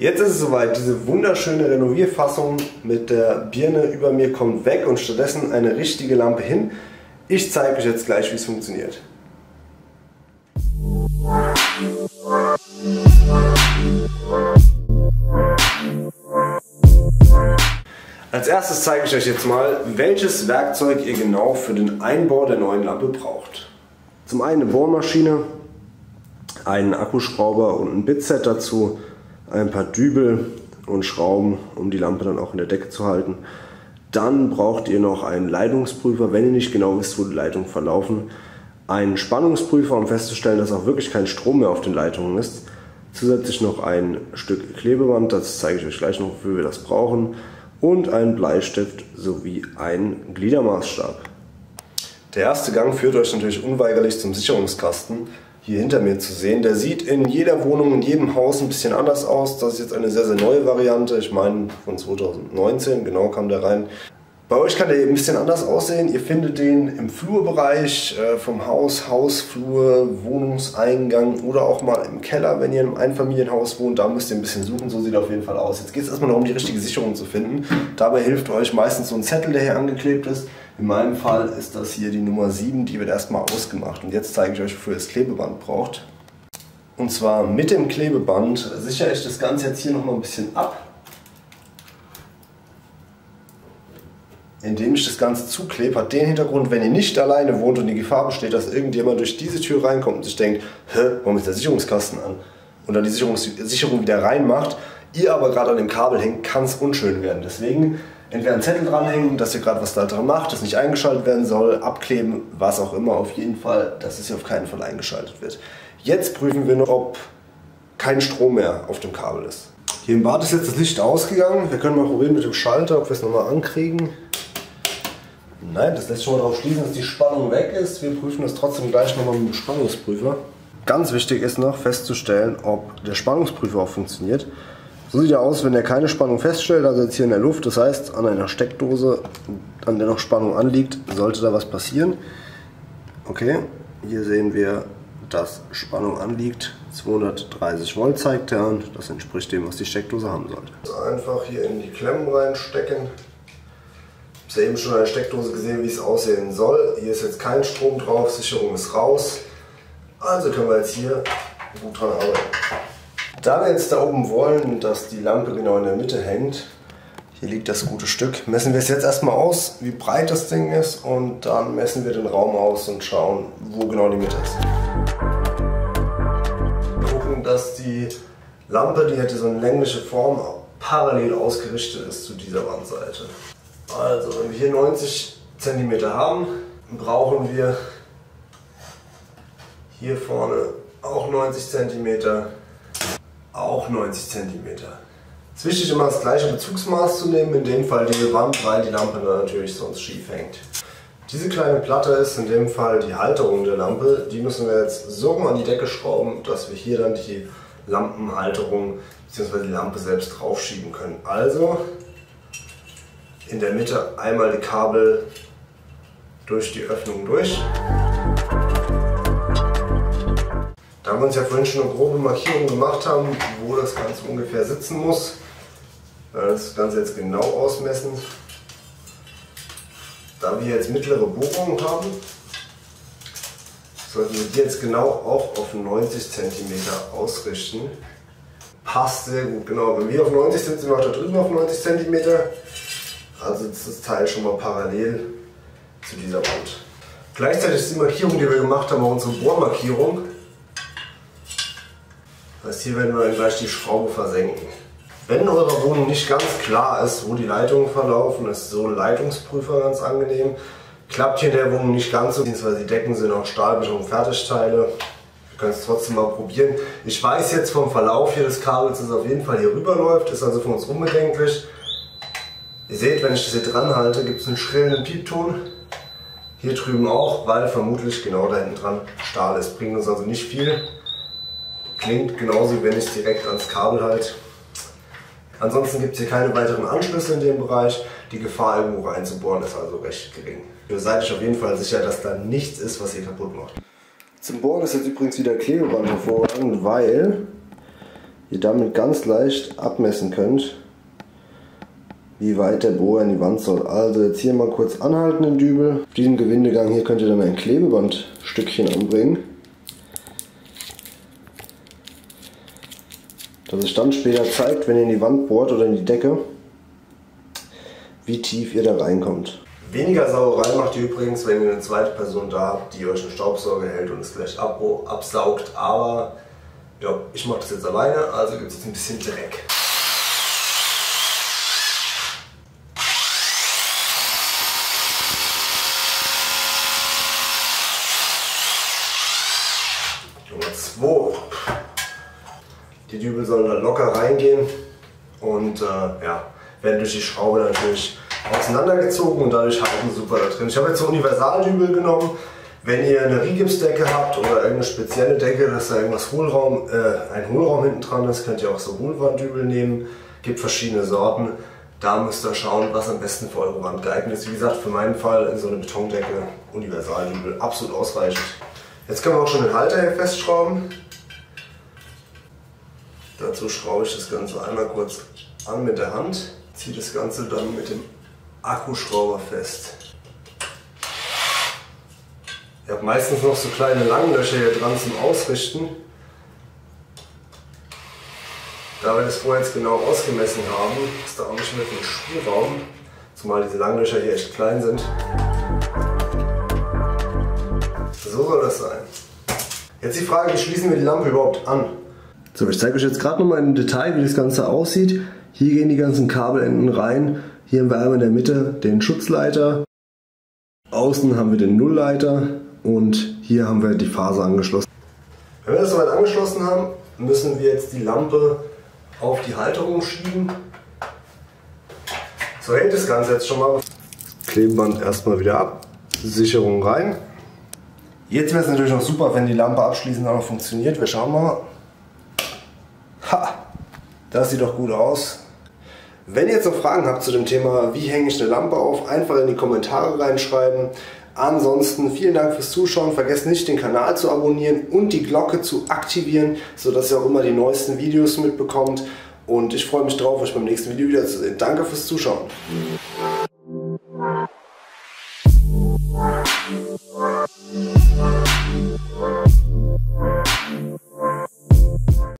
Jetzt ist es soweit, diese wunderschöne Renovierfassung mit der Birne über mir kommt weg und stattdessen eine richtige Lampe hin. Ich zeige euch jetzt gleich, wie es funktioniert. Als erstes zeige ich euch jetzt mal, welches Werkzeug ihr genau für den Einbau der neuen Lampe braucht. Zum einen eine Bohrmaschine, einen Akkuschrauber und ein Bitset dazu, ein paar Dübel und Schrauben, um die Lampe dann auch in der Decke zu halten. Dann braucht ihr noch einen Leitungsprüfer, wenn ihr nicht genau wisst, wo die Leitungen verlaufen, einen Spannungsprüfer, um festzustellen, dass auch wirklich kein Strom mehr auf den Leitungen ist. Zusätzlich noch ein Stück Klebeband, das zeige ich euch gleich noch, wofür wir das brauchen. Und einen Bleistift sowie einen Gliedermaßstab. Der erste Gang führt euch natürlich unweigerlich zum Sicherungskasten, hier hinter mir zu sehen. Der sieht in jeder Wohnung, in jedem Haus ein bisschen anders aus. Das ist jetzt eine sehr, sehr neue Variante. Ich meine von 2019, genau kam der rein. Bei euch kann der ein bisschen anders aussehen. Ihr findet den im Flurbereich vom Haus, Hausflur, Wohnungseingang oder auch mal im Keller, wenn ihr in einem Einfamilienhaus wohnt. Da müsst ihr ein bisschen suchen, so sieht er auf jeden Fall aus. Jetzt geht es erstmal darum, die richtige Sicherung zu finden. Dabei hilft euch meistens so ein Zettel, der hier angeklebt ist. In meinem Fall ist das hier die Nummer 7, die wird erstmal ausgemacht. Und jetzt zeige ich euch, wofür ihr das Klebeband braucht. Und zwar mit dem Klebeband sichere ich das Ganze jetzt hier nochmal ein bisschen ab, indem ich das Ganze zuklebe. Hat den Hintergrund, wenn ihr nicht alleine wohnt und die Gefahr besteht, dass irgendjemand durch diese Tür reinkommt und sich denkt, hä, warum ist der Sicherungskasten an? Und dann die Sicherung wieder reinmacht, ihr aber gerade an dem Kabel hängt, kann es unschön werden. Deswegen entweder einen Zettel dranhängen, dass ihr gerade was da dran macht, das nicht eingeschaltet werden soll, abkleben, was auch immer, auf jeden Fall, dass es hier auf keinen Fall eingeschaltet wird. Jetzt prüfen wir noch, ob kein Strom mehr auf dem Kabel ist. Hier im Bad ist jetzt das Licht ausgegangen. Wir können mal probieren mit dem Schalter, ob wir es nochmal ankriegen. Nein, das lässt schon mal darauf schließen, dass die Spannung weg ist. Wir prüfen das trotzdem gleich nochmal mit dem Spannungsprüfer. Ganz wichtig ist noch festzustellen, ob der Spannungsprüfer auch funktioniert. So sieht er aus, wenn er keine Spannung feststellt, also jetzt hier in der Luft. Das heißt, an einer Steckdose, an der noch Spannung anliegt, sollte da was passieren. Okay, hier sehen wir, dass Spannung anliegt. 230 Volt zeigt er an. Das entspricht dem, was die Steckdose haben sollte. Also einfach hier in die Klemmen reinstecken. Ich habe eben schon an der Steckdose gesehen, wie es aussehen soll. Hier ist jetzt kein Strom drauf, Sicherung ist raus. Also können wir jetzt hier gut dran arbeiten. Da wir jetzt da oben wollen, dass die Lampe genau in der Mitte hängt, hier liegt das gute Stück, messen wir es jetzt erstmal aus, wie breit das Ding ist, und dann messen wir den Raum aus und schauen, wo genau die Mitte ist. Wir gucken, dass die Lampe, die hätte so eine längliche Form, parallel ausgerichtet ist zu dieser Wandseite. Also, wenn wir hier 90 cm haben, brauchen wir hier vorne auch 90 cm, auch 90 cm. Es ist wichtig, immer das gleiche Bezugsmaß zu nehmen, in dem Fall diese Wand, weil die Lampe dann natürlich sonst schief hängt. Diese kleine Platte ist in dem Fall die Halterung der Lampe. Die müssen wir jetzt so an die Decke schrauben, dass wir hier dann die Lampenhalterung bzw. die Lampe selbst draufschieben können. Also in der Mitte einmal die Kabel durch die Öffnung durch. Da wir uns ja vorhin schon eine grobe Markierung gemacht haben, wo das Ganze ungefähr sitzen muss, werden wir das Ganze jetzt genau ausmessen. Da wir jetzt mittlere Bohrungen haben, sollten wir die jetzt genau auch auf 90 cm ausrichten. Passt sehr gut, genau. Wenn wir auf 90 sind, sind wir auch da drüben auf 90 cm. Also ist das Teil schon mal parallel zu dieser Wand. Gleichzeitig ist die Markierung, die wir gemacht haben, auch unsere Bohrmarkierung. Das heißt, hier werden wir dann gleich die Schraube versenken. Wenn in eurer Wohnung nicht ganz klar ist, wo die Leitungen verlaufen, ist so ein Leitungsprüfer ganz angenehm. Klappt hier in der Wohnung nicht ganz so, beziehungsweise die Decken sind auch Stahlbeton Fertigteile. Wir können es trotzdem mal probieren. Ich weiß jetzt vom Verlauf hier des Kabels, dass es auf jeden Fall hier rüberläuft, ist also für uns unbedenklich. Ihr seht, wenn ich das hier dran halte, gibt es einen schrillen Piepton. Hier drüben auch, weil vermutlich genau da hinten dran Stahl ist. Bringt uns also nicht viel. Klingt genauso, wenn ich es direkt ans Kabel halte. Ansonsten gibt es hier keine weiteren Anschlüsse in dem Bereich. Die Gefahr, irgendwo reinzubohren, ist also recht gering. Ihr seid euch auf jeden Fall sicher, dass da nichts ist, was ihr kaputt macht. Zum Bohren ist jetzt übrigens wieder Klebeband hervorragend, weil ihr damit ganz leicht abmessen könnt, wie weit der Bohrer in die Wand soll. Also jetzt hier mal kurz anhalten im Dübel. Auf diesem Gewindegang hier könnt ihr dann ein Klebebandstückchen anbringen, dass es dann später zeigt, wenn ihr in die Wand bohrt oder in die Decke, wie tief ihr da reinkommt. Weniger Sauerei macht ihr übrigens, wenn ihr eine zweite Person da habt, die euch einen Staubsauger hält und es vielleicht absaugt, aber ja, ich mache das jetzt alleine, also gibt es jetzt ein bisschen Dreck. Nummer 2. Die Dübel sollen dann locker reingehen und ja, werden durch die Schraube natürlich auseinandergezogen und dadurch halten super da drin. Ich habe jetzt so Universaldübel genommen. Wenn ihr eine Rigipsdecke habt oder irgendeine spezielle Decke, dass da irgendwas Hohlraum, ein Hohlraum hinten dran ist, könnt ihr auch so Hohlwanddübel nehmen. Gibt verschiedene Sorten. Da müsst ihr schauen, was am besten für eure Wand geeignet ist. Wie gesagt, für meinen Fall in so eine Betondecke Universaldübel absolut ausreichend. Jetzt können wir auch schon den Halter hier festschrauben. Dazu schraube ich das Ganze einmal kurz an mit der Hand. Ziehe das Ganze dann mit dem Akkuschrauber fest. Ich habe meistens noch so kleine Langlöcher hier dran zum Ausrichten. Da wir das vorher jetzt genau ausgemessen haben, ist da auch nicht mehr viel Spielraum, zumal diese Langlöcher hier echt klein sind. So soll das sein. Jetzt die Frage, wie schließen wir die Lampe überhaupt an? So, ich zeige euch jetzt gerade nochmal im Detail, wie das Ganze aussieht. Hier gehen die ganzen Kabelenden rein. Hier haben wir einmal in der Mitte den Schutzleiter, außen haben wir den Nullleiter und hier haben wir die Faser angeschlossen. Wenn wir das soweit angeschlossen haben, müssen wir jetzt die Lampe auf die Halterung schieben. So hält das Ganze jetzt schon mal. Klebeband erstmal wieder ab, Sicherung rein. Jetzt wäre es natürlich noch super, wenn die Lampe abschließend auch noch funktioniert. Wir schauen mal. Ha! Das sieht doch gut aus. Wenn ihr jetzt noch Fragen habt zu dem Thema, wie hänge ich eine Lampe auf, einfach in die Kommentare reinschreiben. Ansonsten vielen Dank fürs Zuschauen. Vergesst nicht, den Kanal zu abonnieren und die Glocke zu aktivieren, sodass ihr auch immer die neuesten Videos mitbekommt. Und ich freue mich drauf, euch beim nächsten Video wiederzusehen. Danke fürs Zuschauen.